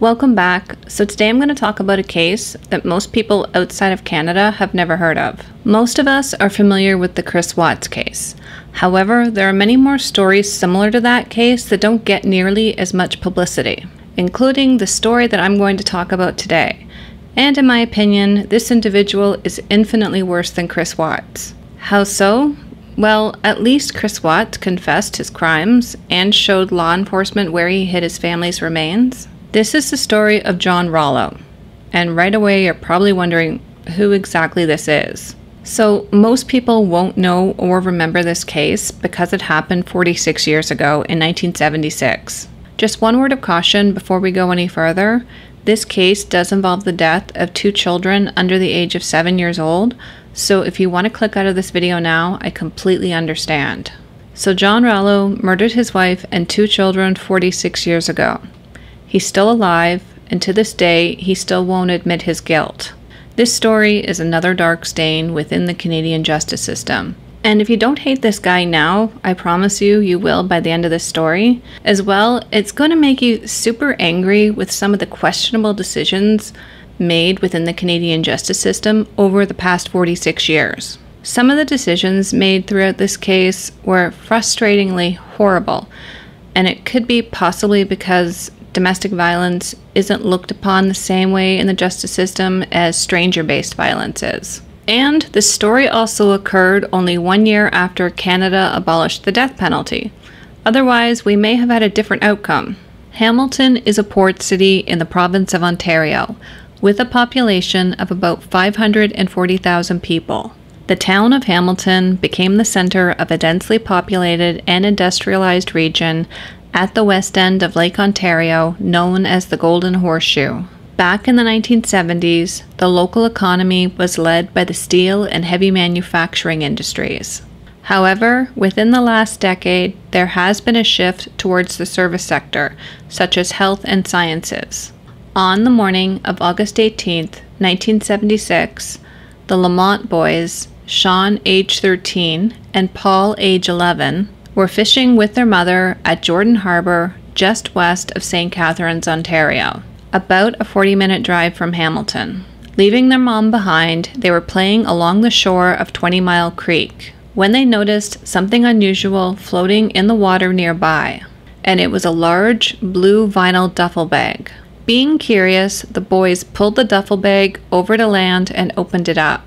Welcome back. So today I'm going to talk about a case that most people outside of Canada have never heard of. Most of us are familiar with the Chris Watts case. However, there are many more stories similar to that case that don't get nearly as much publicity, including the story that I'm going to talk about today. And in my opinion, this individual is infinitely worse than Chris Watts. How so? Well, at least Chris Watts confessed his crimes and showed law enforcement where he hid his family's remains. This is the story of Jon Rallo, and right away you're probably wondering who exactly this is. So most people won't know or remember this case because it happened 46 years ago in 1976. Just one word of caution before we go any further, this case does involve the death of two children under the age of 7 years old, so if you want to click out of this video now, I completely understand. So Jon Rallo murdered his wife and two children 46 years ago. He's still alive, and to this day, he still won't admit his guilt. This story is another dark stain within the Canadian justice system. And if you don't hate this guy now, I promise you, you will by the end of this story. As well, it's going to make you super angry with some of the questionable decisions made within the Canadian justice system over the past 46 years. Some of the decisions made throughout this case were frustratingly horrible, and it could be possibly because domestic violence isn't looked upon the same way in the justice system as stranger-based violence is. And this story also occurred only 1 year after Canada abolished the death penalty. Otherwise, we may have had a different outcome. Hamilton is a port city in the province of Ontario, with a population of about 540,000 people. The town of Hamilton became the center of a densely populated and industrialized region at the west end of Lake Ontario, known as the Golden Horseshoe. Back in the 1970s, the local economy was led by the steel and heavy manufacturing industries. However, within the last decade, there has been a shift towards the service sector, such as health and sciences. On the morning of August 18, 1976, the Lamont boys, Sean, age 13, and Paul, age 11, were fishing with their mother at Jordan Harbor, just west of St Catharines, Ontario, about a 40-minute drive from Hamilton. Leaving their mom behind, they were playing along the shore of 20 Mile Creek when they noticed something unusual floating in the water nearby, and it was a large blue vinyl duffel bag. Being curious, the boys pulled the duffel bag over to land and opened it up.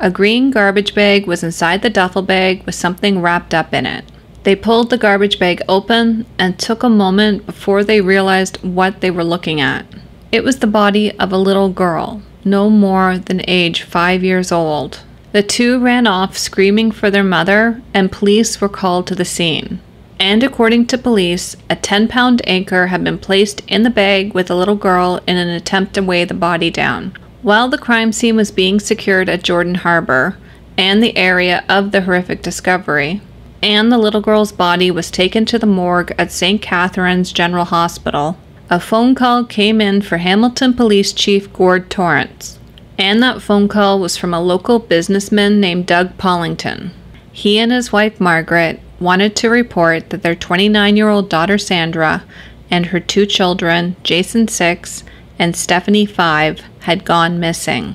A green garbage bag was inside the duffel bag with something wrapped up in it. They pulled the garbage bag open and took a moment before they realized what they were looking at. It was the body of a little girl, no more than age 5 years old. The two ran off screaming for their mother, and police were called to the scene. And according to police, a 10-pound anchor had been placed in the bag with the little girl in an attempt to weigh the body down. While the crime scene was being secured at Jordan Harbor and the area of the horrific discovery, and the little girl's body was taken to the morgue at St. Catharines General Hospital, a phone call came in for Hamilton Police Chief Gord Torrance, and that phone call was from a local businessman named Doug Pollington. He and his wife Margaret wanted to report that their 29-year-old daughter Sandra and her two children, Jason 6 and Stephanie 5, had gone missing.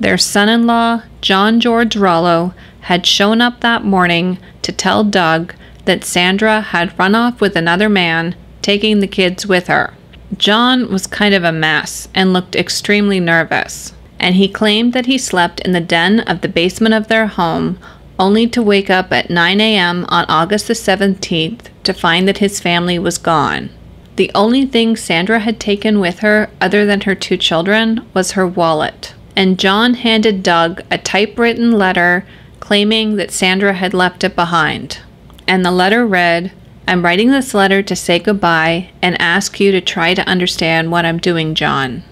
Their son-in-law, Jon George Rallo, had shown up that morning to tell Doug that Sandra had run off with another man, taking the kids with her. Jon was kind of a mess and looked extremely nervous, and he claimed that he slept in the den of the basement of their home, only to wake up at 9 a.m. on August the 17th to find that his family was gone. The only thing Sandra had taken with her, other than her two children, was her wallet, and Jon handed Doug a typewritten letter claiming that Sandra had left it behind. And the letter read, "I'm writing this letter to say goodbye and ask you to try to understand what I'm doing, Jon.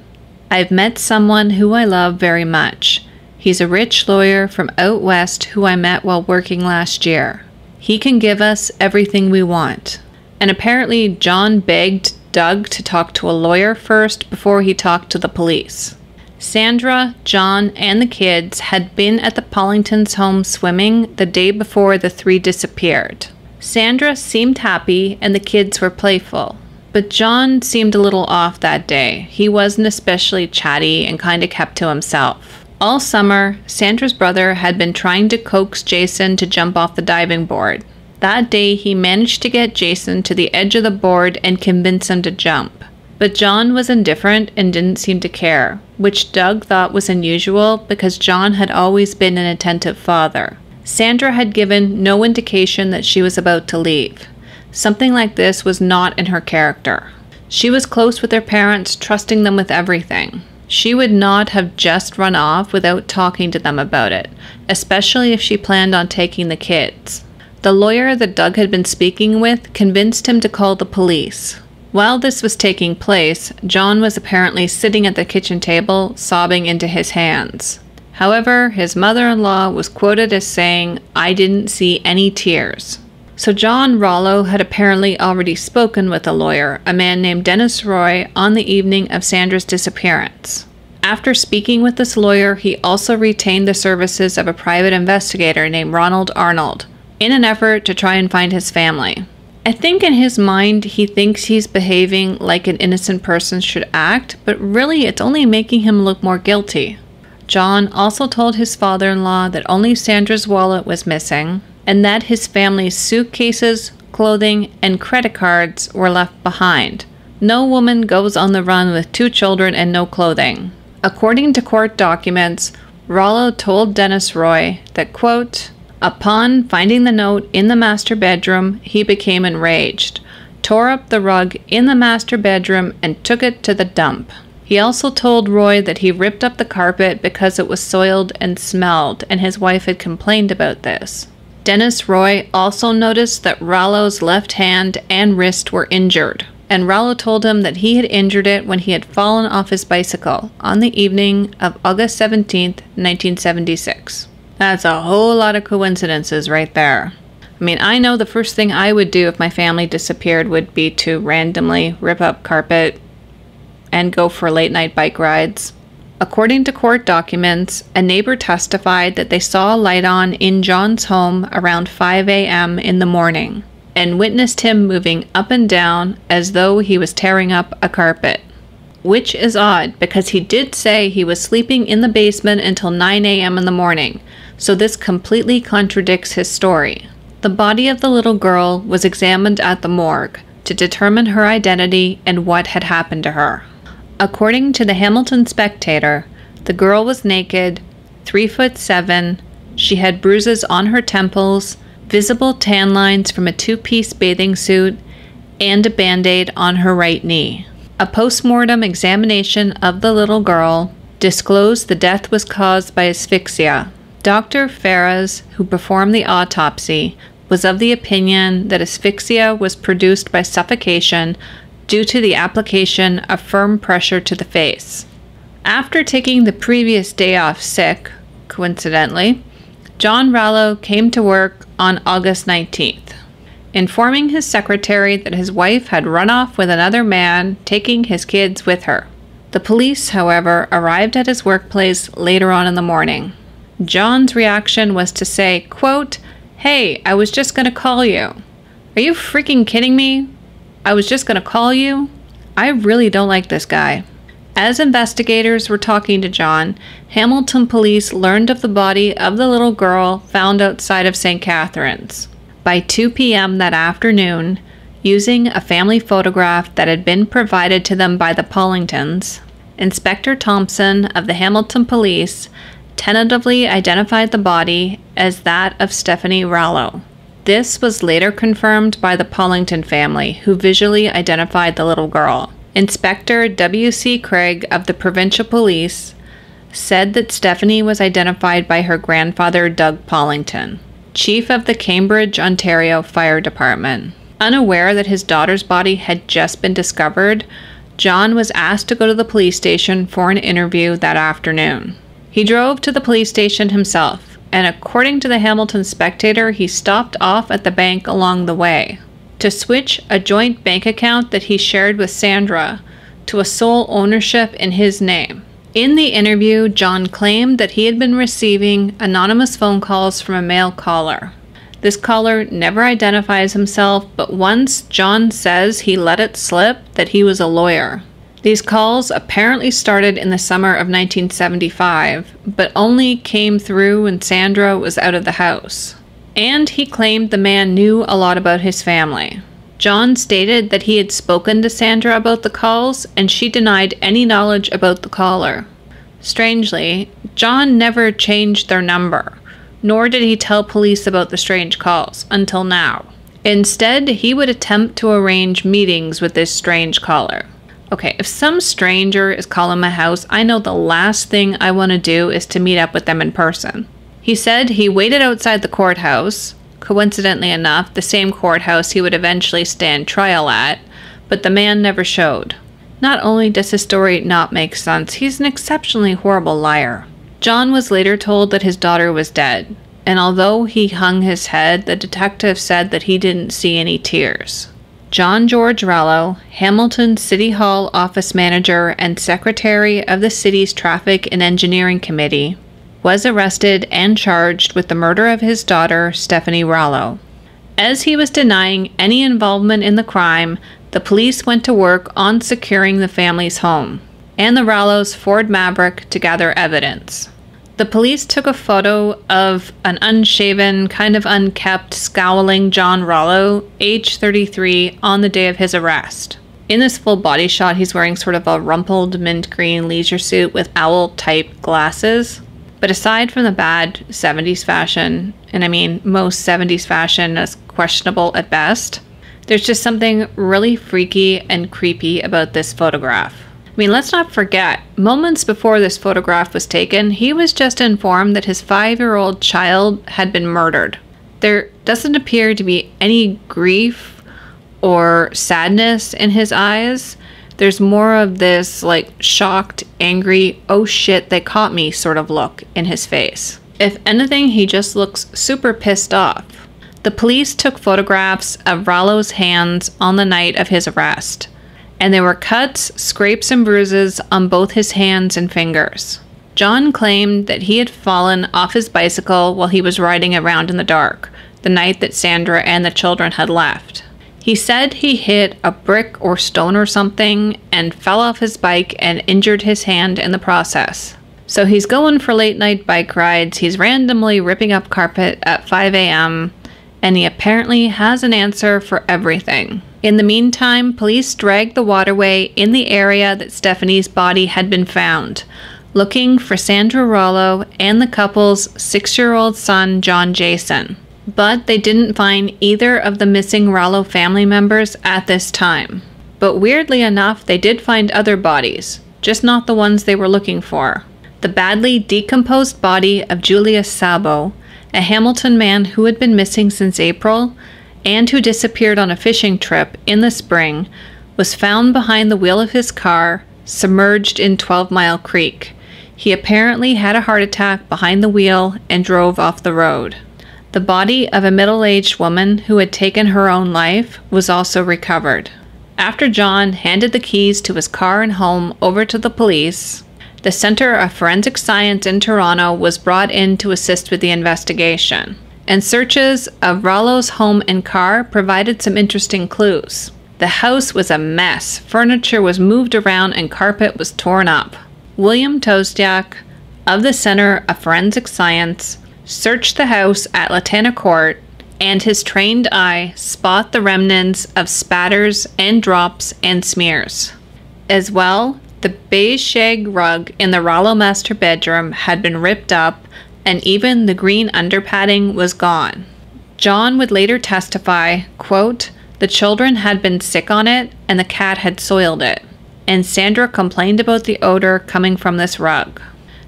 I've met someone who I love very much. He's a rich lawyer from out west who I met while working last year. He can give us everything we want." And apparently Jon begged Doug to talk to a lawyer first before he talked to the police. Sandra, Jon, and the kids had been at the Pollingtons' home swimming the day before the three disappeared. Sandra seemed happy and the kids were playful. But Jon seemed a little off that day. He wasn't especially chatty and kind of kept to himself. All summer, Sandra's brother had been trying to coax Jason to jump off the diving board. That day, he managed to get Jason to the edge of the board and convince him to jump. But Jon was indifferent and didn't seem to care, which Doug thought was unusual because Jon had always been an attentive father. Sandra had given no indication that she was about to leave. Something like this was not in her character. She was close with her parents, trusting them with everything. She would not have just run off without talking to them about it, especially if she planned on taking the kids. The lawyer that Doug had been speaking with convinced him to call the police. While this was taking place, Jon was apparently sitting at the kitchen table, sobbing into his hands. However, his mother-in-law was quoted as saying, "I didn't see any tears." So Jon Rallo had apparently already spoken with a lawyer, a man named Dennis Roy, on the evening of Sandra's disappearance. After speaking with this lawyer, he also retained the services of a private investigator named Ronald Arnold, in an effort to try and find his family. I think in his mind, he thinks he's behaving like an innocent person should act, but really it's only making him look more guilty. Jon also told his father-in-law that only Sandra's wallet was missing, and that his family's suitcases, clothing, and credit cards were left behind. No woman goes on the run with two children and no clothing. According to court documents, Rallo told Dennis Roy that, quote, "Upon finding the note in the master bedroom, he became enraged, tore up the rug in the master bedroom, and took it to the dump." He also told Roy that he ripped up the carpet because it was soiled and smelled, and his wife had complained about this. Dennis Roy also noticed that Rallo's left hand and wrist were injured, and Rallo told him that he had injured it when he had fallen off his bicycle on the evening of August 17, 1976. That's a whole lot of coincidences right there. I mean, I know the first thing I would do if my family disappeared would be to randomly rip up carpet and go for late-night bike rides. According to court documents, a neighbor testified that they saw a light on in Jon's home around 5 a.m. in the morning and witnessed him moving up and down as though he was tearing up a carpet, which is odd because he did say he was sleeping in the basement until 9 a.m. in the morning, so this completely contradicts his story. The body of the little girl was examined at the morgue to determine her identity and what had happened to her. According to the Hamilton Spectator, the girl was naked, 3'7", she had bruises on her temples, visible tan lines from a two-piece bathing suit, and a band-aid on her right knee. A post-mortem examination of the little girl disclosed the death was caused by asphyxia. Dr. Ferraz, who performed the autopsy, was of the opinion that asphyxia was produced by suffocation due to the application of firm pressure to the face. After taking the previous day off sick, coincidentally, Jon Rallo came to work on August 19th, informing his secretary that his wife had run off with another man, taking his kids with her. The police, however, arrived at his workplace later on in the morning. Jon's reaction was to say, quote, "Hey, I was just gonna call you." Are you freaking kidding me? I was just gonna call you? I really don't like this guy. As investigators were talking to Jon, Hamilton police learned of the body of the little girl found outside of St. Catharines. By 2 p.m. that afternoon, using a family photograph that had been provided to them by the Pollingtons, Inspector Thompson of the Hamilton police tentatively identified the body as that of Stephanie Rallo. This was later confirmed by the Pollington family, who visually identified the little girl. Inspector W. C. Craig of the Provincial Police said that Stephanie was identified by her grandfather, Doug Pollington, chief of the Cambridge, Ontario Fire Department. Unaware that his daughter's body had just been discovered, Jon was asked to go to the police station for an interview that afternoon. He drove to the police station himself, and according to the Hamilton Spectator, he stopped off at the bank along the way to switch a joint bank account that he shared with Sandra to a sole ownership in his name. In the interview, Jon claimed that he had been receiving anonymous phone calls from a male caller. This caller never identifies himself, but once John says he let it slip that he was a lawyer. These calls apparently started in the summer of 1975, but only came through when Sandra was out of the house. And he claimed the man knew a lot about his family. John stated that he had spoken to Sandra about the calls, and she denied any knowledge about the caller. Strangely, John never changed their number, nor did he tell police about the strange calls, until now. Instead, he would attempt to arrange meetings with this strange caller. Okay, if some stranger is calling my house, I know the last thing I want to do is to meet up with them in person. He said he waited outside the courthouse, coincidentally enough, the same courthouse he would eventually stand trial at, but the man never showed. Not only does his story not make sense, he's an exceptionally horrible liar. John was later told that his daughter was dead, and although he hung his head, the detective said that he didn't see any tears. Jon George Rallo, Hamilton City Hall office manager and secretary of the city's Traffic and Engineering Committee, was arrested and charged with the murder of his daughter, Stephanie Rallo. As he was denying any involvement in the crime, the police went to work on securing the family's home and the Rallos' Ford Maverick to gather evidence. The police took a photo of an unshaven, kind of unkempt, scowling Jon Rallo, age 33, on the day of his arrest. In this full body shot, he's wearing sort of a rumpled mint green leisure suit with owl-type glasses. But aside from the bad 70s fashion, and I mean most 70s fashion is questionable at best, there's just something really freaky and creepy about this photograph. I mean, let's not forget, moments before this photograph was taken, he was just informed that his 5-year-old child had been murdered. There doesn't appear to be any grief or sadness in his eyes. There's more of this, like, shocked, angry, oh shit, they caught me sort of look in his face. If anything, he just looks super pissed off. The police took photographs of Rallo's hands on the night of his arrest, and there were cuts, scrapes, and bruises on both his hands and fingers. John claimed that he had fallen off his bicycle while he was riding around in the dark, the night that Sandra and the children had left. He said he hit a brick or stone or something and fell off his bike and injured his hand in the process. So he's going for late night bike rides, he's randomly ripping up carpet at 5 a.m., and he apparently has an answer for everything. In the meantime, police dragged the waterway in the area that Stephanie's body had been found, looking for Sandra Rallo and the couple's 6-year-old son, John Jason. But they didn't find either of the missing Rallo family members at this time. But weirdly enough, they did find other bodies, just not the ones they were looking for. The badly decomposed body of Julius Sabo, a Hamilton man who had been missing since April and who disappeared on a fishing trip in the spring, was found behind the wheel of his car, submerged in 12 Mile Creek. He apparently had a heart attack behind the wheel and drove off the road. The body of a middle-aged woman who had taken her own life was also recovered. After John handed the keys to his car and home over to the police, the Center of Forensic Science in Toronto was brought in to assist with the investigation, and searches of Rallo's home and car provided some interesting clues. The house was a mess, furniture was moved around, and carpet was torn up. William Tostiak of the Center of Forensic Science searched the house at Latana Court, and his trained eye spot the remnants of spatters and drops and smears. As well, the beige shag rug in the Rallo master bedroom had been ripped up, and even the green underpadding was gone. John would later testify, quote, "The children had been sick on it, and the cat had soiled it, and Sandra complained about the odor coming from this rug."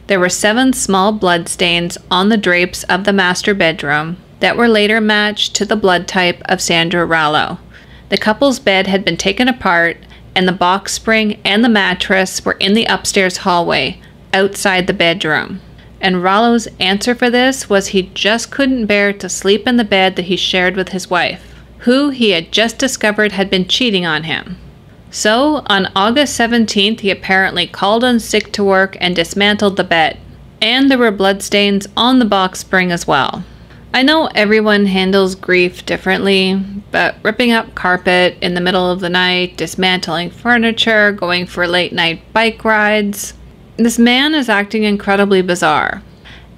There were 7 small blood stains on the drapes of the master bedroom that were later matched to the blood type of Sandra Rallo. The couple's bed had been taken apart, and the box spring and the mattress were in the upstairs hallway, outside the bedroom. And Rallo's answer for this was he just couldn't bear to sleep in the bed that he shared with his wife, who he had just discovered had been cheating on him. So, on August 17th, he apparently called on sick to work and dismantled the bed. And there were bloodstains on the box spring as well. I know everyone handles grief differently, but ripping up carpet in the middle of the night, dismantling furniture, going for late night bike rides. This man is acting incredibly bizarre.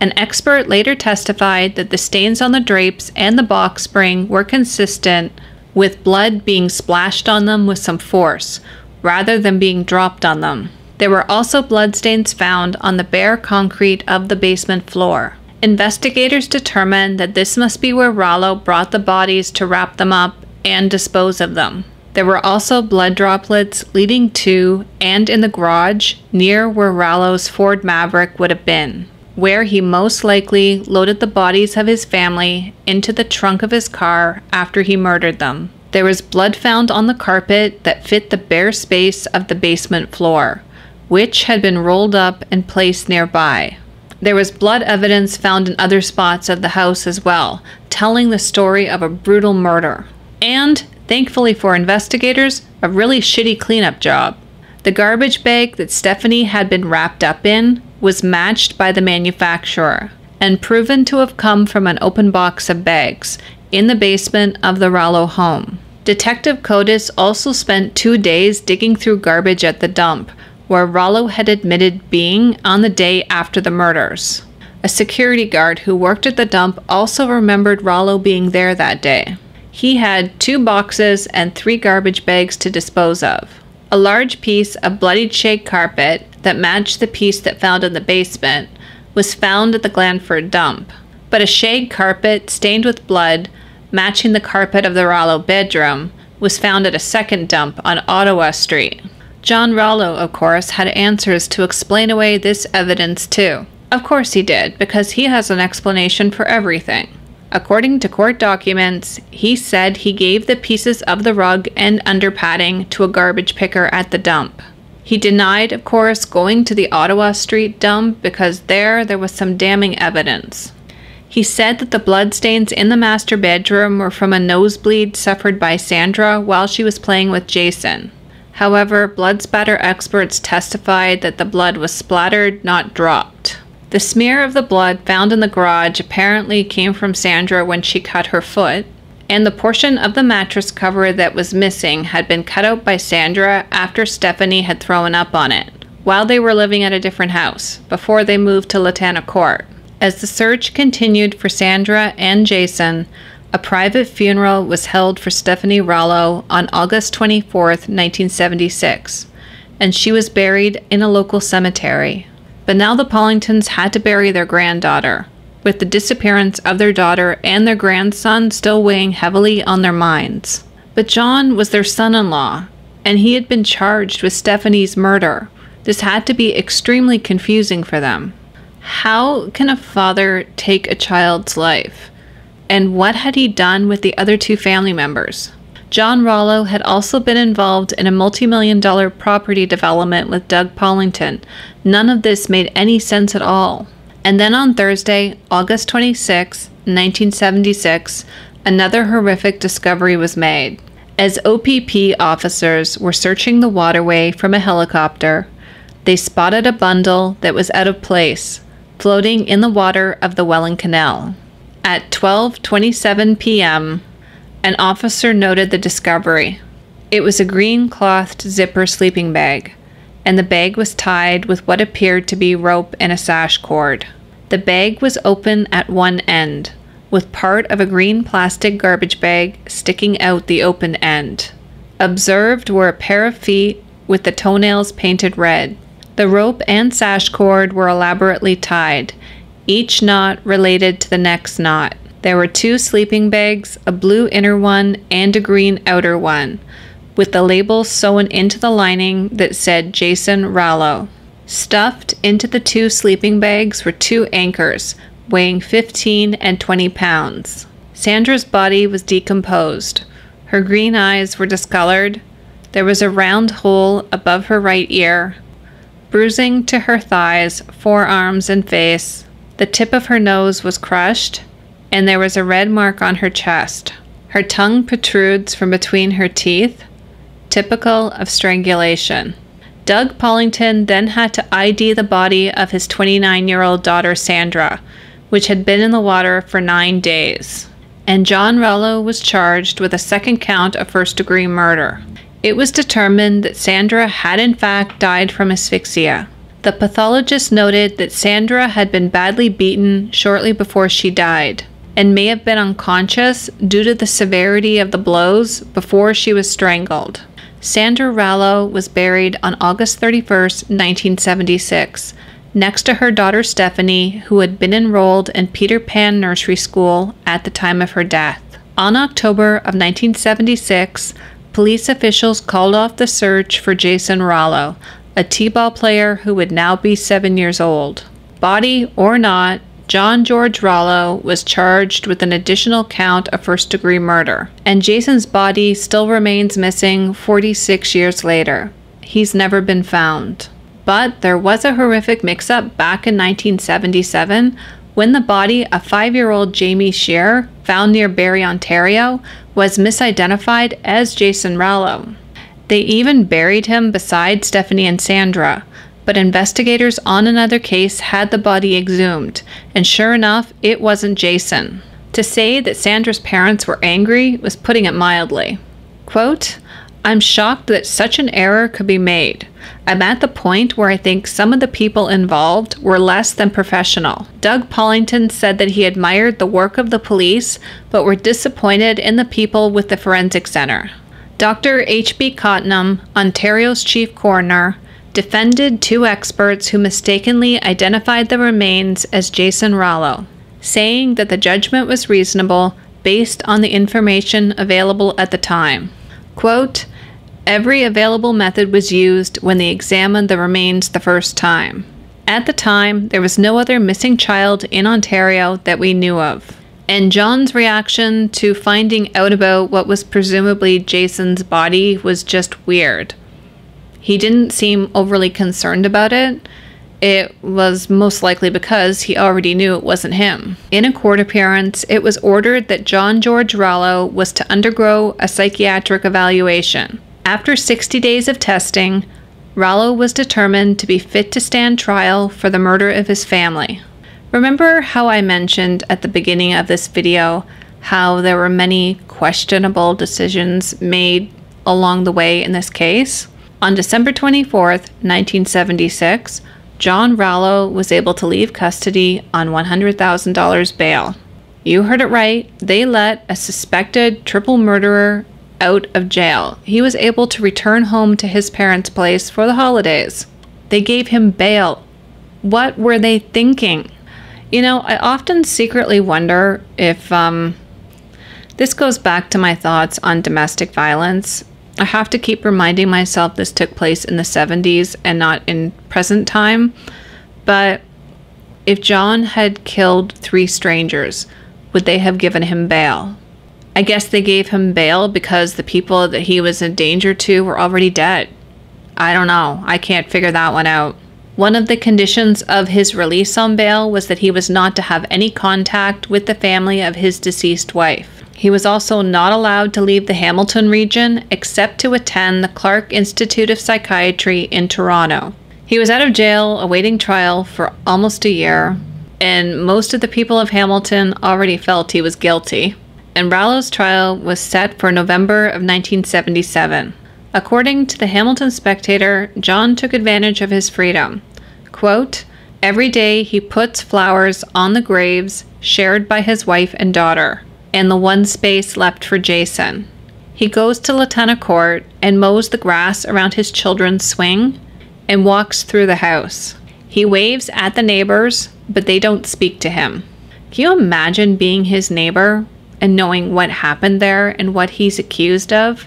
An expert later testified that the stains on the drapes and the box spring were consistent with blood being splashed on them with some force, rather than being dropped on them. There were also bloodstains found on the bare concrete of the basement floor. Investigators determined that this must be where Rallo brought the bodies to wrap them up and dispose of them. There were also blood droplets leading to and in the garage near where Rallo's Ford Maverick would have been, where he most likely loaded the bodies of his family into the trunk of his car after he murdered them. There was blood found on the carpet that fit the bare space of the basement floor, which had been rolled up and placed nearby. There was blood evidence found in other spots of the house as well, telling the story of a brutal murder. And, thankfully for investigators, a really shitty cleanup job. The garbage bag that Stephanie had been wrapped up in was matched by the manufacturer and proven to have come from an open box of bags in the basement of the Rallo home. Detective Kodis also spent 2 days digging through garbage at the dump, where Rallo had admitted being on the day after the murders. A security guard who worked at the dump also remembered Rallo being there that day. He had 2 boxes and 3 garbage bags to dispose of. A large piece of bloodied shag carpet that matched the piece that found in the basement was found at the Glanford dump, but a shag carpet stained with blood, matching the carpet of the Rallo bedroom, was found at a second dump on Ottawa Street. Jon Rallo, of course, had answers to explain away this evidence too. Of course he did, because he has an explanation for everything. According to court documents, he said he gave the pieces of the rug and underpadding to a garbage picker at the dump. He denied, of course, going to the Ottawa Street dump because there was some damning evidence. He said that the bloodstains in the master bedroom were from a nosebleed suffered by Sandra while she was playing with Jason. However, blood spatter experts testified that the blood was splattered, not dropped. The smear of the blood found in the garage apparently came from Sandra when she cut her foot, and the portion of the mattress cover that was missing had been cut out by Sandra after Stephanie had thrown up on it, while they were living at a different house, before they moved to Latana Court. As the search continued for Sandra and Jason, a private funeral was held for Stephanie Rallo on August 24, 1976, and she was buried in a local cemetery. But now the Pollingtons had to bury their granddaughter, with the disappearance of their daughter and their grandson still weighing heavily on their minds. But Jon was their son-in-law, and he had been charged with Stephanie's murder. This had to be extremely confusing for them. How can a father take a child's life? And what had he done with the other 2 family members? Jon Rallo had also been involved in a multi-million-dollar property development with Doug Pollington. None of this made any sense at all. And then on Thursday, August 26, 1976, another horrific discovery was made. As OPP officers were searching the waterway from a helicopter, they spotted a bundle that was out of place, floating in the water of the Welland Canal. At 12:27 p.m., an officer noted the discovery. It was a green clothed zipper sleeping bag, and the bag was tied with what appeared to be rope and a sash cord. The bag was open at one end, with part of a green plastic garbage bag sticking out the open end. Observed were a pair of feet with the toenails painted red. The rope and sash cord were elaborately tied, each knot related to the next knot. There were 2 sleeping bags, a blue inner one and a green outer one, with the label sewn into the lining that said Jason Rallo. Stuffed into the 2 sleeping bags were 2 anchors, weighing 15 and 20 pounds. Sandra's body was decomposed. Her green eyes were discolored. There was a round hole above her right ear, bruising to her thighs, forearms and face. The tip of her nose was crushed, and there was a red mark on her chest. Her tongue protrudes from between her teeth, typical of strangulation. Doug Pollington then had to ID the body of his 29-year-old daughter Sandra, which had been in the water for 9 days, and Jon Rallo was charged with a second count of first-degree murder. It was determined that Sandra had in fact died from asphyxia. The pathologist noted that Sandra had been badly beaten shortly before she died, and may have been unconscious due to the severity of the blows before she was strangled. Sandra Rallo was buried on August 31, 1976, next to her daughter Stephanie, who had been enrolled in Peter Pan Nursery School at the time of her death. On October of 1976, police officials called off the search for Jason Rallo, a t-ball player who would now be 7 years old. Body or not, Jon George Rallo was charged with an additional count of first-degree murder, and Jason's body still remains missing 46 years later. He's never been found. But there was a horrific mix-up back in 1977 when the body of 5-year-old Jamie Shearer, found near Barrie, Ontario, was misidentified as Jason Rallo. They even buried him beside Stephanie and Sandra, but investigators on another case had the body exhumed, and sure enough, it wasn't Jason. To say that Sandra's parents were angry was putting it mildly. Quote, "I'm shocked that such an error could be made. I'm at the point where I think some of the people involved were less than professional." Doug Pollington said that he admired the work of the police, but were disappointed in the people with the forensic center. Dr. H.B. Cottenham, Ontario's chief coroner, defended two experts who mistakenly identified the remains as Jason Rallo, saying that the judgment was reasonable based on the information available at the time. Quote, "Every available method was used when they examined the remains the first time. At the time, there was no other missing child in Ontario that we knew of." And John's reaction to finding out about what was presumably Jason's body was just weird. He didn't seem overly concerned about it. It was most likely because he already knew it wasn't him. In a court appearance, it was ordered that Jon George Rallo was to undergo a psychiatric evaluation. After 60 days of testing, Rallo was determined to be fit to stand trial for the murder of his family. Remember how I mentioned at the beginning of this video how there were many questionable decisions made along the way in this case? On December 24th, 1976, Jon Rallo was able to leave custody on $100,000 bail. You heard it right, they let a suspected triple murderer out of jail. He was able to return home to his parents' place for the holidays. They gave him bail. What were they thinking? You know, I often secretly wonder if, this goes back to my thoughts on domestic violence. I have to keep reminding myself this took place in the 70s and not in present time, but if Jon had killed 3 strangers, would they have given him bail? I guess they gave him bail because the people that he was in danger to were already dead. I don't know. I can't figure that one out. One of the conditions of his release on bail was that he was not to have any contact with the family of his deceased wife. He was also not allowed to leave the Hamilton region except to attend the Clark Institute of Psychiatry in Toronto. He was out of jail awaiting trial for almost a year, and most of the people of Hamilton already felt he was guilty, and Rallo's trial was set for November of 1977. According to the Hamilton Spectator, Jon took advantage of his freedom. Quote, "Every day he puts flowers on the graves shared by his wife and daughter, and the one space left for Jason. He goes to Latana Court and mows the grass around his children's swing and walks through the house. He waves at the neighbors, but they don't speak to him." Can you imagine being his neighbor and knowing what happened there and what he's accused of?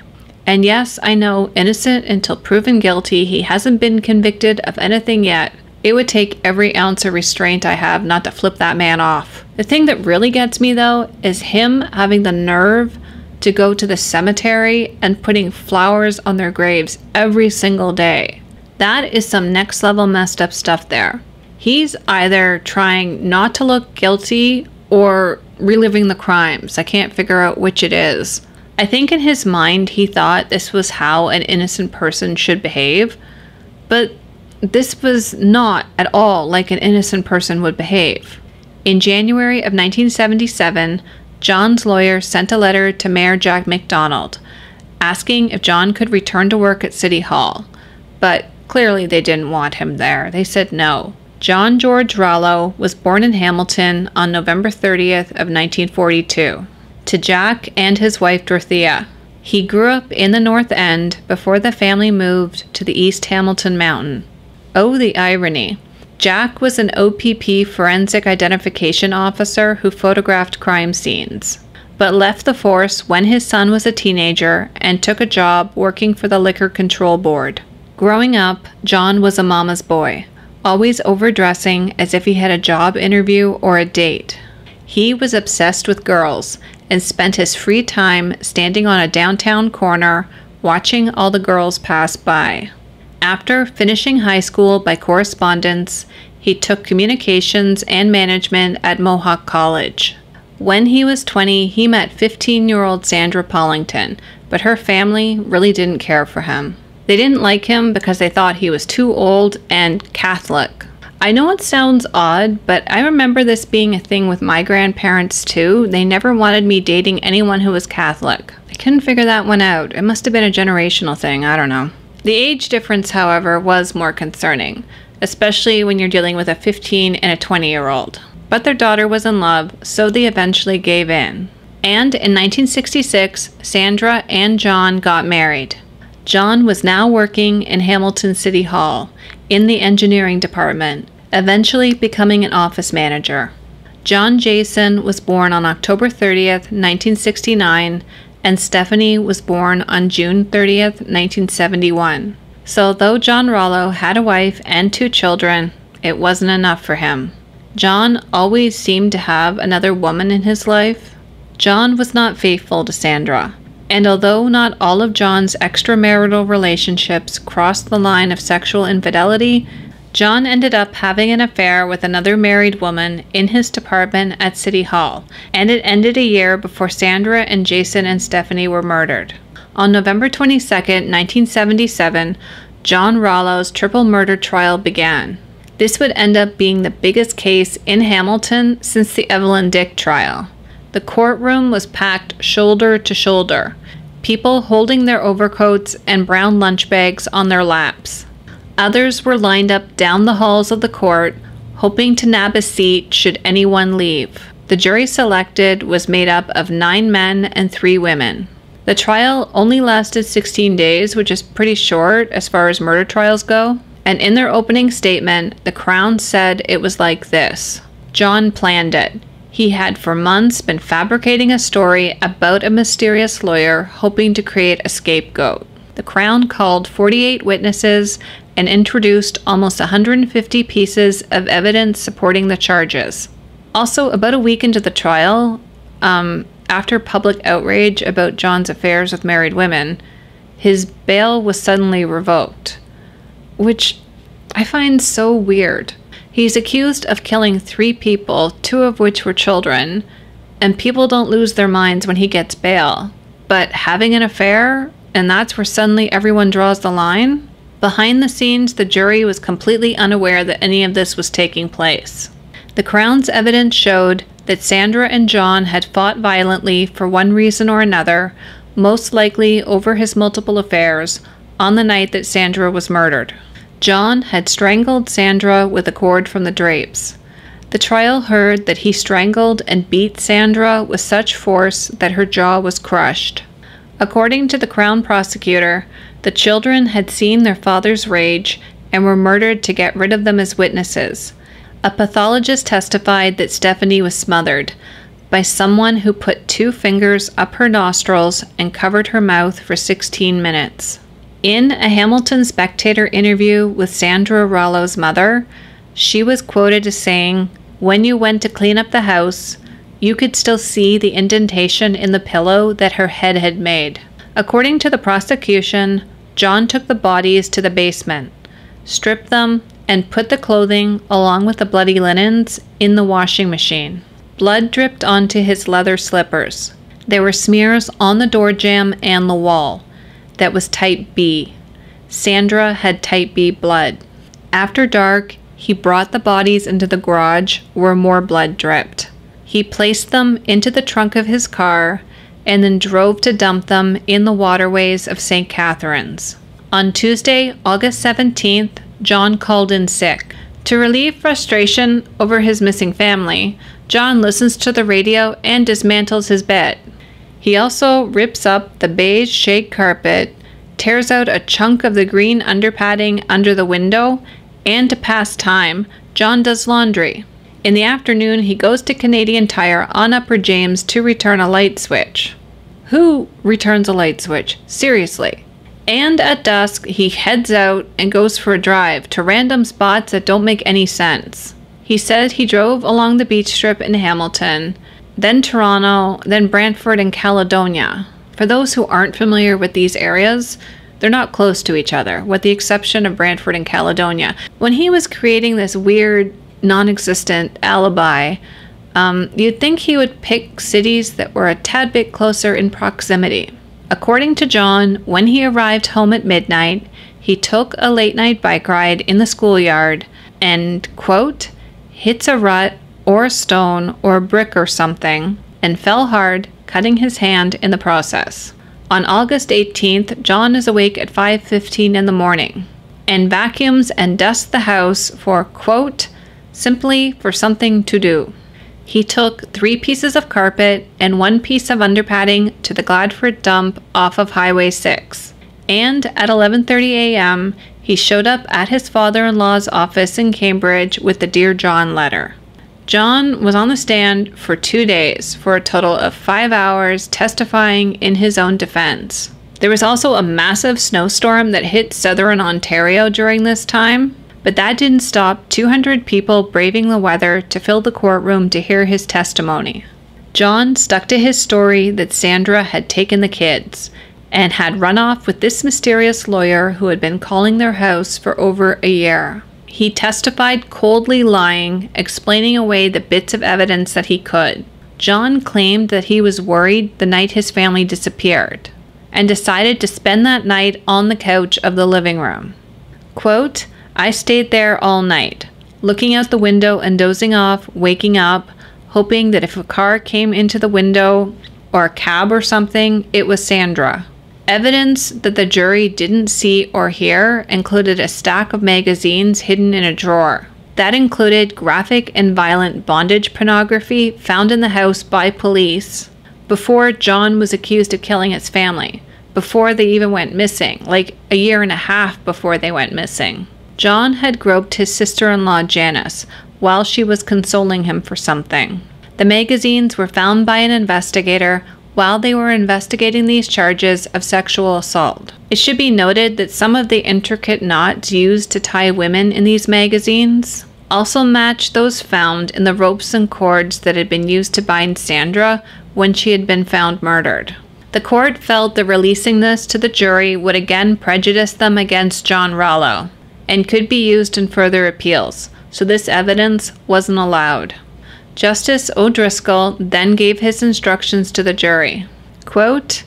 And yes, I know, innocent until proven guilty, he hasn't been convicted of anything yet. It would take every ounce of restraint I have not to flip that man off. The thing that really gets me, though, is him having the nerve to go to the cemetery and putting flowers on their graves every single day. That is some next level messed up stuff there. He's either trying not to look guilty or reliving the crimes. I can't figure out which it is. I think in his mind, he thought this was how an innocent person should behave, but this was not at all like an innocent person would behave. In January of 1977, Jon's lawyer sent a letter to Mayor Jack MacDonald, asking if Jon could return to work at City Hall, but clearly they didn't want him there. They said no. Jon George Rallo was born in Hamilton on November 30th of 1942 to Jack and his wife Dorothea. He grew up in the North End before the family moved to the East Hamilton Mountain. Oh, the irony. Jack was an OPP forensic identification officer who photographed crime scenes, but left the force when his son was a teenager and took a job working for the Liquor Control Board. Growing up, Jon was a mama's boy, always overdressing as if he had a job interview or a date. He was obsessed with girls and spent his free time standing on a downtown corner watching all the girls pass by. After finishing high school by correspondence, he took communications and management at Mohawk College. When he was 20, he met 15-year-old Sandra Pollington, but her family really didn't care for him. They didn't like him because they thought he was too old and Catholic. I know it sounds odd, but I remember this being a thing with my grandparents too. They never wanted me dating anyone who was Catholic. I couldn't figure that one out. It must have been a generational thing, I don't know. The age difference, however, was more concerning, especially when you're dealing with a 15- and a 20-year-old. But their daughter was in love, so they eventually gave in. And in 1966, Sandra and Jon got married. Jon was now working in Hamilton City Hall, in the engineering department, eventually becoming an office manager. Jon Jason was born on October 30th, 1969, and Stephanie was born on June 30th, 1971. So though Jon Rallo had a wife and 2 children, it wasn't enough for him. Jon always seemed to have another woman in his life. Jon was not faithful to Sandra. And although not all of Jon's extramarital relationships crossed the line of sexual infidelity, Jon ended up having an affair with another married woman in his department at City Hall, and it ended a year before Sandra and Jason and Stephanie were murdered. On November 22, 1977, Jon Rallo's triple murder trial began. This would end up being the biggest case in Hamilton since the Evelyn Dick trial. The courtroom was packed shoulder to shoulder, people holding their overcoats and brown lunch bags on their laps. Others were lined up down the halls of the court, hoping to nab a seat should anyone leave. The jury selected was made up of 9 men and 3 women. The trial only lasted 16 days, which is pretty short as far as murder trials go, and in their opening statement, the Crown said it was like this. Jon planned it. He had for months been fabricating a story about a mysterious lawyer hoping to create a scapegoat. The Crown called 48 witnesses and introduced almost 150 pieces of evidence supporting the charges. Also, about a week into the trial, after public outrage about Jon's affairs with married women, his bail was suddenly revoked, which I find so weird. He's accused of killing 3 people, 2 of which were children, and people don't lose their minds when he gets bail. But having an affair, and that's where suddenly everyone draws the line? Behind the scenes, the jury was completely unaware that any of this was taking place. The Crown's evidence showed that Sandra and Jon had fought violently for one reason or another, most likely over his multiple affairs, on the night that Sandra was murdered. Jon had strangled Sandra with a cord from the drapes. The trial heard that he strangled and beat Sandra with such force that her jaw was crushed. According to the Crown prosecutor, the children had seen their father's rage and were murdered to get rid of them as witnesses. A pathologist testified that Stephanie was smothered by someone who put 2 fingers up her nostrils and covered her mouth for 16 minutes. In a Hamilton Spectator interview with Sandra Rallo's mother, she was quoted as saying, "When you went to clean up the house, you could still see the indentation in the pillow that her head had made." According to the prosecution, Jon took the bodies to the basement, stripped them, and put the clothing, along with the bloody linens, in the washing machine. Blood dripped onto his leather slippers. There were smears on the door jamb and the wall. That was type B. Sandra had type B blood. After dark, He brought the bodies into the garage where more blood dripped. He placed them into the trunk of his car and then drove to dump them in the waterways of St. Catharines. On Tuesday, August 17th, John called in sick. To relieve frustration over his missing family, John listens to the radio and dismantles his bed. He also rips up the beige shag carpet, tears out a chunk of the green underpadding under the window, and to pass time, John does laundry. In the afternoon, he goes to Canadian Tire on Upper James to return a light switch. Who returns a light switch? Seriously. And at dusk, he heads out and goes for a drive to random spots that don't make any sense. He said he drove along the beach strip in Hamilton, then Toronto, then Brantford and Caledonia. For those who aren't familiar with these areas, they're not close to each other, with the exception of Brantford and Caledonia. When he was creating this weird, non-existent alibi, you'd think he would pick cities that were a tad bit closer in proximity. According to John, when he arrived home at midnight, he took a late-night bike ride in the schoolyard and, quote, hits a rut or a stone or a brick or something, and fell hard, cutting his hand in the process. On August 18th, John is awake at 5:15 in the morning and vacuums and dusts the house for, quote, simply for something to do. He took 3 pieces of carpet and 1 piece of underpadding to the Glanford dump off of Highway 6. And at 11:30 a.m., he showed up at his father-in-law's office in Cambridge with the Dear John letter. John was on the stand for 2 days, for a total of 5 hours, testifying in his own defense. There was also a massive snowstorm that hit southern Ontario during this time, but that didn't stop 200 people braving the weather to fill the courtroom to hear his testimony. John stuck to his story that Sandra had taken the kids and had run off with this mysterious lawyer who had been calling their house for over a year. He testified coldly lying, explaining away the bits of evidence that he could. John claimed that he was worried the night his family disappeared and decided to spend that night on the couch of the living room. Quote, I stayed there all night, looking out the window and dozing off, waking up, hoping that if a car came into the window or a cab or something, it was Sandra. Evidence that the jury didn't see or hear included a stack of magazines hidden in a drawer. That included graphic and violent bondage pornography found in the house by police before John was accused of killing his family, before they even went missing, like a year and a half before they went missing. John had groped his sister-in-law Janice while she was consoling him for something. The magazines were found by an investigator while they were investigating these charges of sexual assault. It should be noted that some of the intricate knots used to tie women in these magazines also matched those found in the ropes and cords that had been used to bind Sandra when she had been found murdered. The court felt that releasing this to the jury would again prejudice them against Jon Rallo and could be used in further appeals, so this evidence wasn't allowed. Justice O'Driscoll then gave his instructions to the jury. Quote,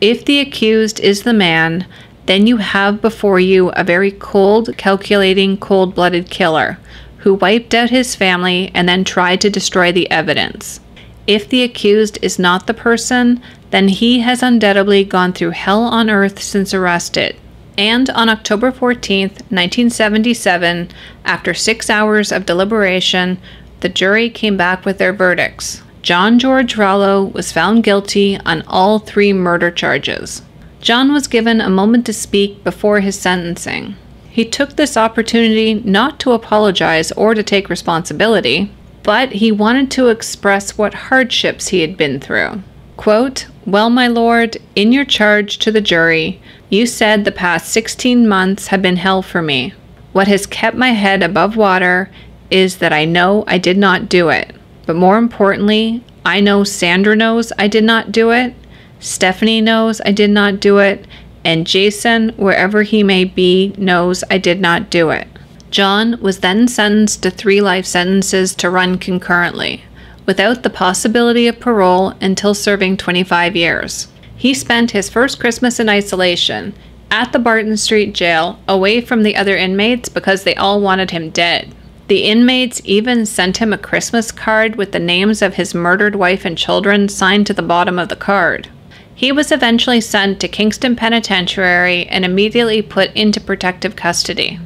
if the accused is the man, then you have before you a very cold, calculating, cold-blooded killer who wiped out his family and then tried to destroy the evidence. If the accused is not the person, then he has undoubtedly gone through hell on earth since arrested. And on October 14th, 1977, after 6 hours of deliberation, the jury came back with their verdicts. Jon George Rallo was found guilty on all 3 murder charges. John was given a moment to speak before his sentencing. He took this opportunity not to apologize or to take responsibility, but he wanted to express what hardships he had been through. Quote, well, my lord, in your charge to the jury, you said the past 16 months have been hell for me. What has kept my head above water is that I know I did not do it. But more importantly, I know Sandra knows I did not do it, Stephanie knows I did not do it, and Jason, wherever he may be, knows I did not do it. John was then sentenced to 3 life sentences to run concurrently, without the possibility of parole until serving 25 years. He spent his first Christmas in isolation, at the Barton Street jail, away from the other inmates because they all wanted him dead. The inmates even sent him a Christmas card with the names of his murdered wife and children signed to the bottom of the card. He was eventually sent to Kingston Penitentiary and immediately put into protective custody.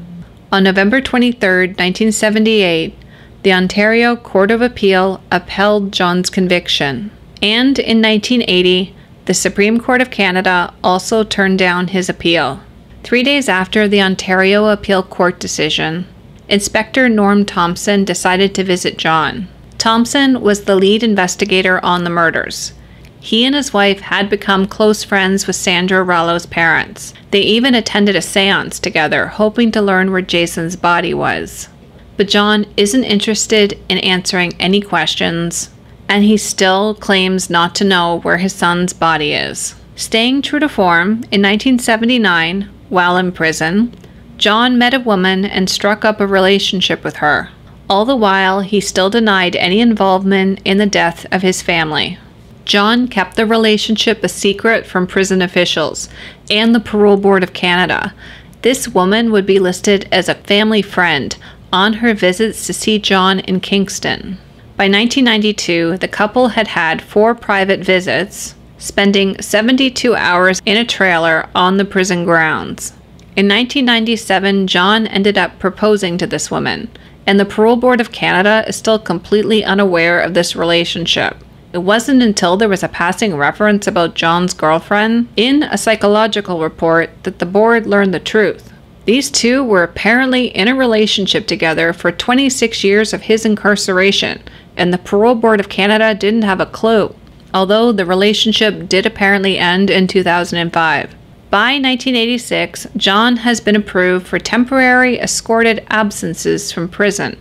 On November 23, 1978, the Ontario Court of Appeal upheld Jon's conviction, and in 1980, the Supreme Court of Canada also turned down his appeal. 3 days after the Ontario Appeal Court decision, Inspector Norm Thompson decided to visit Jon. Thompson was the lead investigator on the murders. He and his wife had become close friends with Sandra Rallo's parents. They even attended a séance together, hoping to learn where Jason's body was. But Jon isn't interested in answering any questions, and he still claims not to know where his son's body is. Staying true to form, in 1979, while in prison, Jon met a woman and struck up a relationship with her. All the while, he still denied any involvement in the death of his family. Jon kept the relationship a secret from prison officials and the Parole Board of Canada. This woman would be listed as a family friend on her visits to see Jon in Kingston. By 1992, the couple had had 4 private visits, spending 72 hours in a trailer on the prison grounds. In 1997, Jon ended up proposing to this woman, and the Parole Board of Canada is still completely unaware of this relationship. It wasn't until there was a passing reference about Jon's girlfriend in a psychological report that the board learned the truth. These two were apparently in a relationship together for 26 years of his incarceration, and the Parole Board of Canada didn't have a clue, although the relationship did apparently end in 2005. By 1986, Jon has been approved for temporary escorted absences from prison.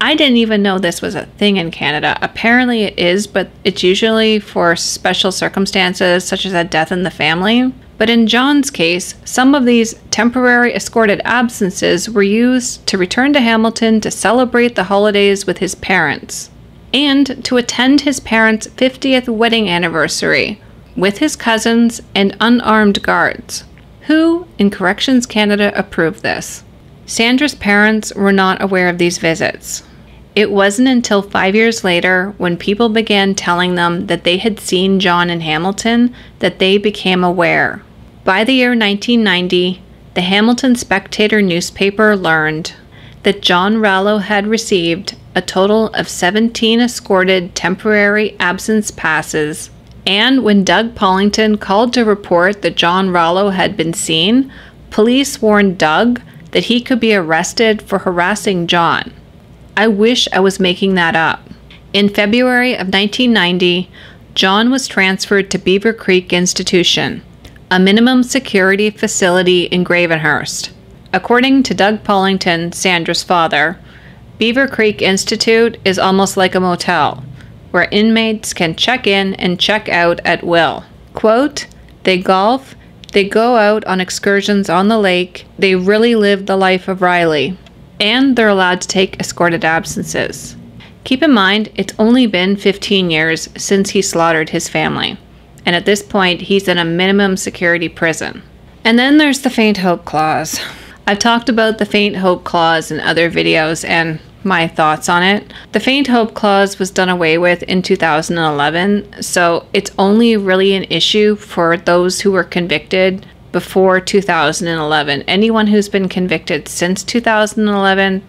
I didn't even know this was a thing in Canada. Apparently it is, but it's usually for special circumstances such as a death in the family. But in Jon's case, some of these temporary escorted absences were used to return to Hamilton to celebrate the holidays with his parents and to attend his parents' 50th wedding anniversary with his cousins and unarmed guards, who in Corrections Canada approved this. Sandra's parents were not aware of these visits. It wasn't until 5 years later, when people began telling them that they had seen Jon in Hamilton, that they became aware. By the year 1990, the Hamilton Spectator newspaper learned that Jon Rallo had received a total of 17 escorted temporary absence passes. And when Doug Pollington called to report that Jon Rallo had been seen, police warned Doug that he could be arrested for harassing Jon. I wish I was making that up. In February of 1990, Jon was transferred to Beaver Creek Institution, a minimum security facility in Gravenhurst. According to Doug Pollington, Sandra's father, Beaver Creek Institute is almost like a motel, where inmates can check in and check out at will. Quote, "They golf, they go out on excursions on the lake, they really live the life of Riley, and they're allowed to take escorted absences." Keep in mind, it's only been 15 years since he slaughtered his family, and at this point, he's in a minimum security prison. And then there's the Faint Hope Clause. I've talked about the Faint Hope Clause in other videos, and my thoughts on it. The Faint Hope Clause was done away with in 2011, so it's only really an issue for those who were convicted before 2011. Anyone who's been convicted since 2011,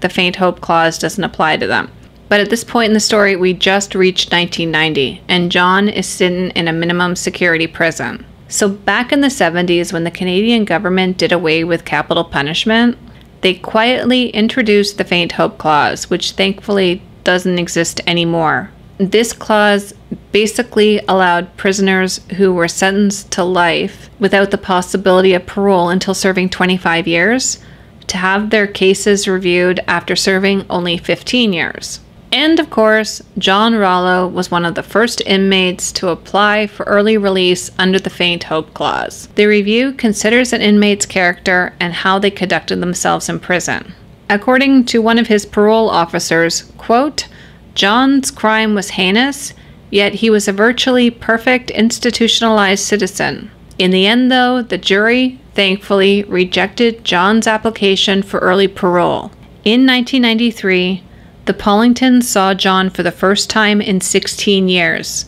the Faint Hope Clause doesn't apply to them. But at this point in the story, we just reached 1990, and Jon is sitting in a minimum security prison. So back in the 70s, when the Canadian government did away with capital punishment, they quietly introduced the Faint Hope Clause, which thankfully doesn't exist anymore. This clause basically allowed prisoners who were sentenced to life without the possibility of parole until serving 25 years to have their cases reviewed after serving only 15 years. And of course, Jon Rallo was one of the first inmates to apply for early release under the Faint Hope Clause. The review considers an inmate's character and how they conducted themselves in prison. According to one of his parole officers, quote, "Jon's crime was heinous, yet he was a virtually perfect institutionalized citizen. In the end, though, the jury thankfully rejected Jon's application for early parole. In 1993, the Pollingtons saw Jon for the first time in 16 years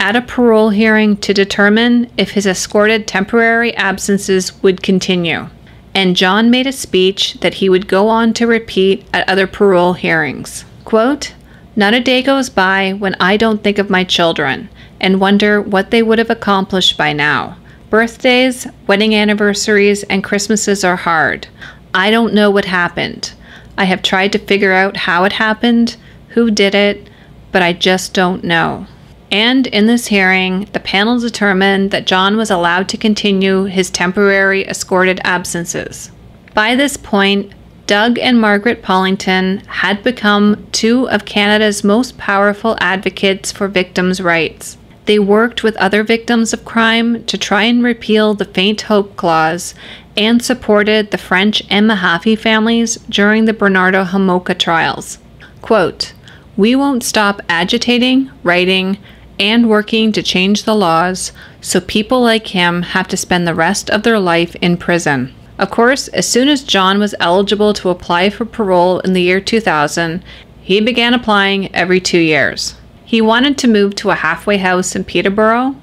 at a parole hearing to determine if his escorted temporary absences would continue. And Jon made a speech that he would go on to repeat at other parole hearings. Quote, "Not a day goes by when I don't think of my children and wonder what they would have accomplished by now. Birthdays, wedding anniversaries, and Christmases are hard. I don't know what happened. I have tried to figure out how it happened, who did it, but I just don't know." And in this hearing, the panel determined that Jon was allowed to continue his temporary escorted absences. By this point, Doug and Margaret Pollington had become two of Canada's most powerful advocates for victims' rights. They worked with other victims of crime to try and repeal the Faint Hope Clause and supported the French and Mahaffey families during the Bernardo Hamoka trials. Quote, "We won't stop agitating, writing, and working to change the laws so people like him have to spend the rest of their life in prison." Of course, as soon as Jon was eligible to apply for parole in the year 2000, he began applying every 2 years. He wanted to move to a halfway house in Peterborough,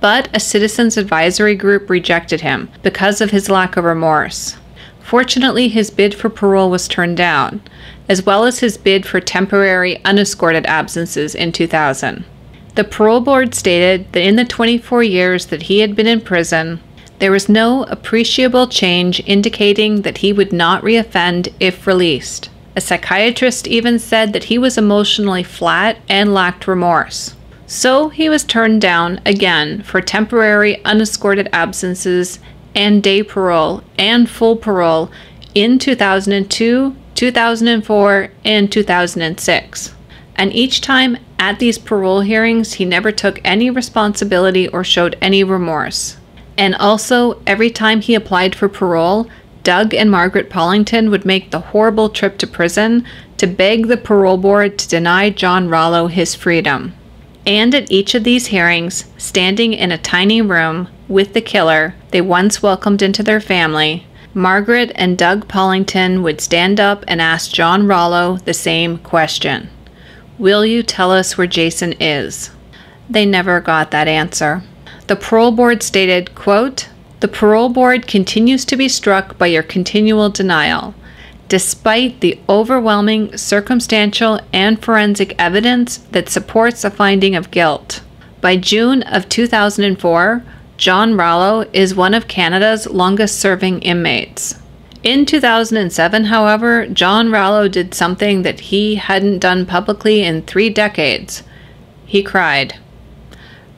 but a citizens advisory group rejected him because of his lack of remorse. Fortunately, his bid for parole was turned down, as well as his bid for temporary unescorted absences in 2000. The parole board stated that in the 24 years that he had been in prison, there was no appreciable change indicating that he would not reoffend if released. A psychiatrist even said that he was emotionally flat and lacked remorse. So he was turned down again for temporary unescorted absences and day parole and full parole in 2002, 2004, and 2006. And each time at these parole hearings, he never took any responsibility or showed any remorse. And also, every time he applied for parole, Doug and Margaret Pollington would make the horrible trip to prison to beg the parole board to deny Jon Rallo his freedom. And at each of these hearings, standing in a tiny room with the killer they once welcomed into their family, Margaret and Doug Pollington would stand up and ask Jon Rallo the same question. "Will you tell us where Jason is?" They never got that answer. The parole board stated, quote, "The parole board continues to be struck by your continual denial. Despite the overwhelming circumstantial and forensic evidence that supports a finding of guilt. By June of 2004, Jon Rallo is one of Canada's longest-serving inmates." In 2007, however, Jon Rallo did something that he hadn't done publicly in 3 decades. He cried.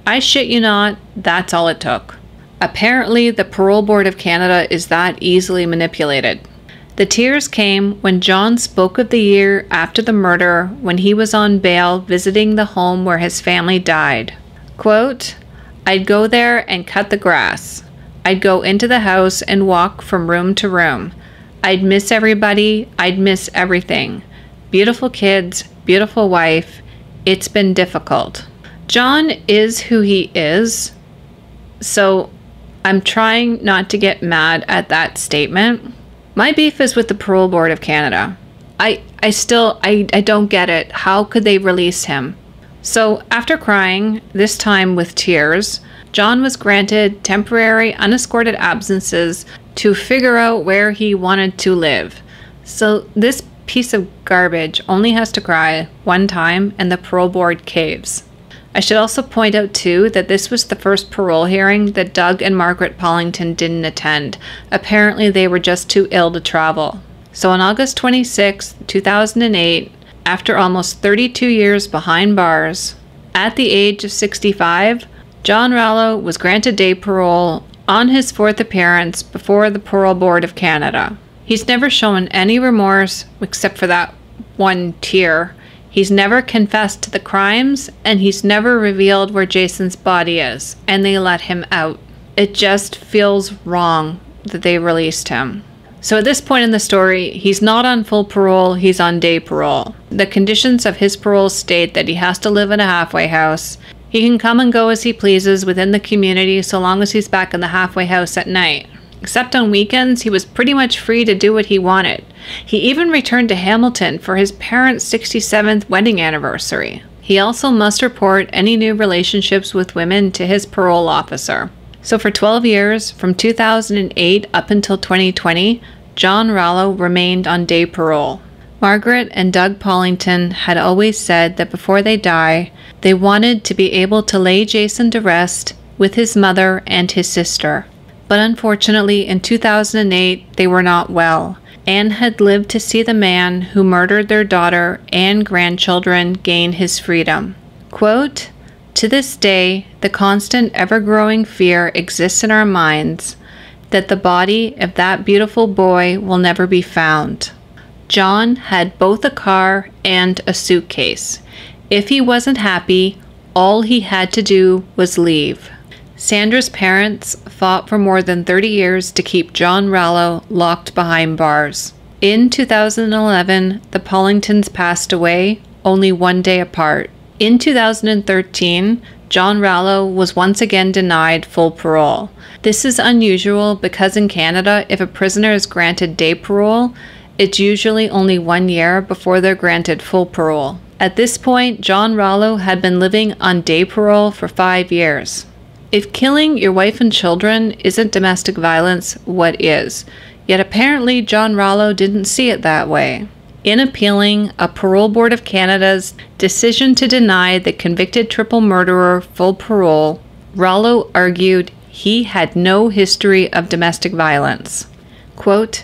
I shit you not, that's all it took. Apparently, the Parole Board of Canada is that easily manipulated. The tears came when Jon spoke of the year after the murder when he was on bail visiting the home where his family died. Quote, "I'd go there and cut the grass. I'd go into the house and walk from room to room. I'd miss everybody. I'd miss everything. Beautiful kids, beautiful wife. It's been difficult." Jon is who he is, so I'm trying not to get mad at that statement. My beef is with the Parole Board of Canada. I don't get it. How could they release him? So after crying, this time with tears, Jon was granted temporary unescorted absences to figure out where he wanted to live. So this piece of garbage only has to cry one time and the parole board caves. I should also point out, too, that this was the first parole hearing that Doug and Margaret Pollington didn't attend. Apparently, they were just too ill to travel. So on August 26, 2008, after almost 32 years behind bars, at the age of 65, Jon Rallo was granted day parole on his 4th appearance before the Parole Board of Canada. He's never shown any remorse, except for that one tear. He's never confessed to the crimes, and he's never revealed where Jason's body is, and they let him out. It just feels wrong that they released him. So at this point in the story, he's not on full parole, he's on day parole. The conditions of his parole state that he has to live in a halfway house, He can come and go as he pleases within the community so long as he's back in the halfway house at night. Except on weekends, he was pretty much free to do what he wanted. He even returned to Hamilton for his parents' 67th wedding anniversary. He also must report any new relationships with women to his parole officer. So for 12 years, from 2008 up until 2020, Jon Rallo remained on day parole. Margaret and Doug Pollington had always said that before they die, they wanted to be able to lay Jason to rest with his mother and his sister. But unfortunately, in 2008, they were not well, and had lived to see the man who murdered their daughter and grandchildren gain his freedom. Quote, "To this day, the constant ever-growing fear exists in our minds that the body of that beautiful boy will never be found. Jon had both a car and a suitcase. If he wasn't happy, all he had to do was leave." Sandra's parents fought for more than 30 years to keep Jon Rallo locked behind bars. In 2011, the Pollingtons passed away, only one day apart. In 2013, Jon Rallo was once again denied full parole. This is unusual because in Canada, if a prisoner is granted day parole, it's usually only 1 year before they're granted full parole. At this point, Jon Rallo had been living on day parole for 5 years. If killing your wife and children isn't domestic violence, what is? Yet apparently Jon Rallo didn't see it that way. In appealing a Parole Board of Canada's decision to deny the convicted triple murderer full parole, Rallo argued he had no history of domestic violence. Quote,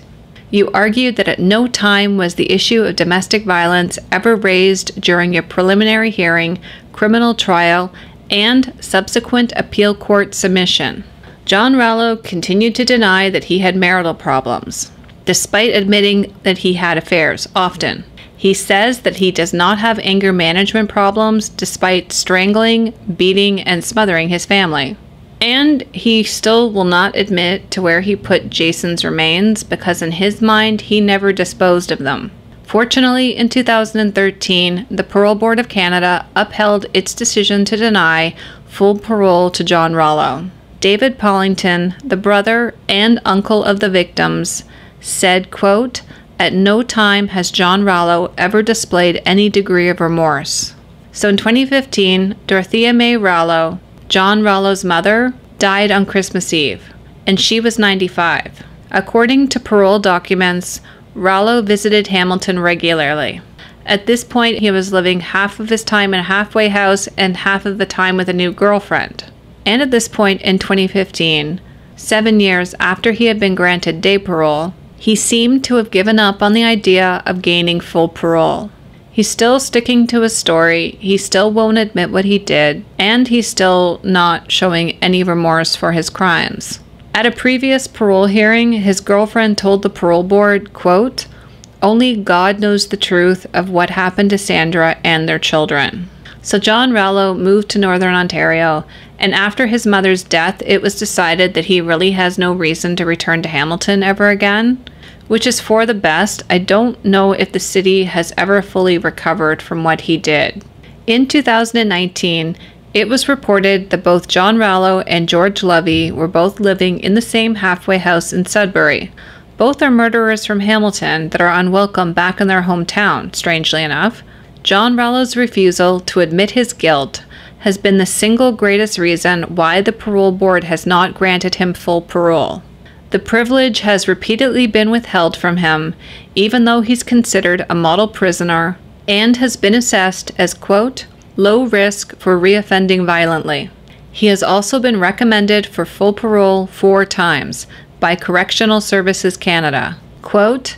"You argued that at no time was the issue of domestic violence ever raised during your preliminary hearing, criminal trial, and subsequent appeal court submission." Jon Rallo continued to deny that he had marital problems, despite admitting that he had affairs, often. He says that he does not have anger management problems, despite strangling, beating, and smothering his family. And he still will not admit to where he put Jason's remains, because in his mind, he never disposed of them. Fortunately, in 2013, the Parole Board of Canada upheld its decision to deny full parole to Jon Rallo. David Pollington, the brother and uncle of the victims, said, quote, "At no time has Jon Rallo ever displayed any degree of remorse." So in 2015, Dorothea May Rallo, Jon Rallo's mother, died on Christmas Eve, and she was 95. According to parole documents, Rallo visited Hamilton regularly. At this point, he was living half of his time in a halfway house and half of the time with a new girlfriend. And at this point in 2015, 7 years after he had been granted day parole, he seemed to have given up on the idea of gaining full parole. He's still sticking to his story, he still won't admit what he did, and he's still not showing any remorse for his crimes. At a previous parole hearing, his girlfriend told the parole board, quote, "Only God knows the truth of what happened to Sandra and their children." So Jon Rallo moved to Northern Ontario, and after his mother's death, it was decided that he really has no reason to return to Hamilton ever again, which is for the best. I don't know if the city has ever fully recovered from what he did. In 2019, it was reported that both Jon Rallo and George Lovey were both living in the same halfway house in Sudbury. Both are murderers from Hamilton that are unwelcome back in their hometown, strangely enough. Jon Rallo's refusal to admit his guilt has been the single greatest reason why the parole board has not granted him full parole. The privilege has repeatedly been withheld from him, even though he's considered a model prisoner and has been assessed as, quote, "low risk for reoffending violently." He has also been recommended for full parole 4 times by Correctional Services Canada. Quote,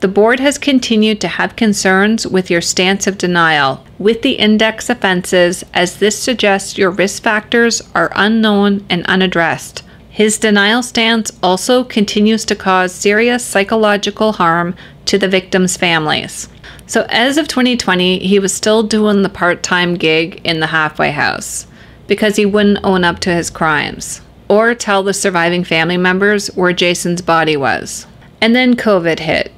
"The board has continued to have concerns with your stance of denial with the index offenses, as this suggests your risk factors are unknown and unaddressed. His denial stance also continues to cause serious psychological harm to the victims' families." So as of 2020, he was still doing the part-time gig in the halfway house because he wouldn't own up to his crimes or tell the surviving family members where Jason's body was. And then COVID hit,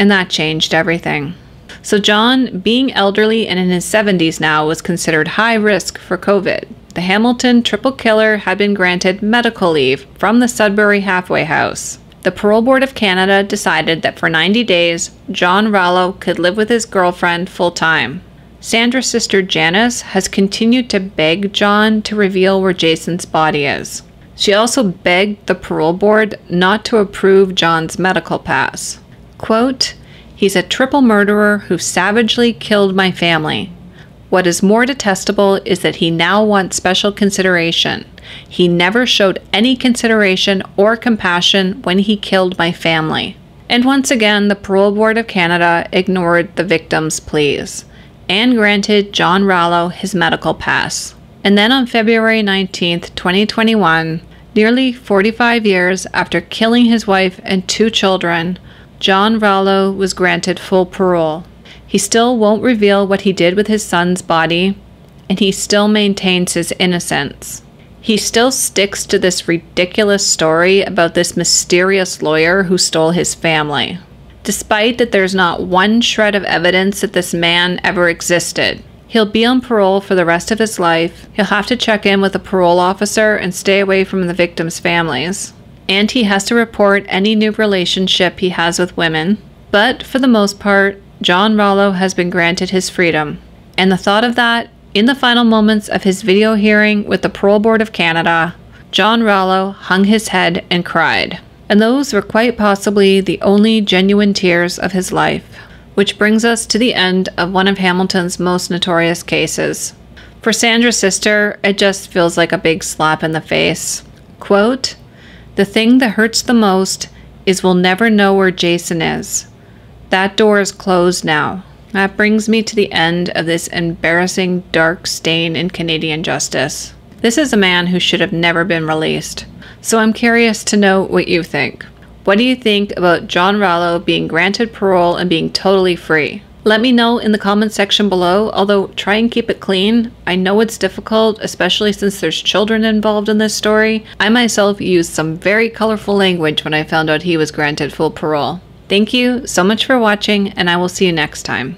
and that changed everything. So Jon, being elderly and in his 70s now, was considered high risk for COVID. the Hamilton triple killer had been granted medical leave from the Sudbury halfway house. The Parole Board of Canada decided that for 90 days, Jon Rallo could live with his girlfriend full-time. Sandra's sister Janice has continued to beg Jon to reveal where Jason's body is. She also begged the parole board not to approve Jon's medical pass. Quote, "He's a triple murderer who savagely killed my family. What is more detestable is that he now wants special consideration. He never showed any consideration or compassion when he killed my family." And once again, the Parole Board of Canada ignored the victim's pleas and granted Jon Rallo his medical pass. And then on February 19, 2021, nearly 45 years after killing his wife and two children, Jon Rallo was granted full parole. He still won't reveal what he did with his son's body, and he still maintains his innocence. He still sticks to this ridiculous story about this mysterious lawyer who stole his family, despite that there's not one shred of evidence that this man ever existed. He'll be on parole for the rest of his life. He'll have to check in with a parole officer and stay away from the victims' families. And he has to report any new relationship he has with women. But for the most part, Jon Rallo has been granted his freedom. And the thought of that, in the final moments of his video hearing with the Parole Board of Canada, Jon Rallo hung his head and cried. And those were quite possibly the only genuine tears of his life. Which brings us to the end of one of Hamilton's most notorious cases. For Sandra's sister, it just feels like a big slap in the face. Quote, "The thing that hurts the most is we'll never know where Jason is. That door is closed now." That brings me to the end of this embarrassing dark stain in Canadian justice. This is a man who should have never been released. So I'm curious to know what you think. What do you think about Jon Rallo being granted parole and being totally free? Let me know in the comment section below, although try and keep it clean. I know it's difficult, especially since there's children involved in this story. I myself used some very colorful language when I found out he was granted full parole. Thank you so much for watching, and I will see you next time.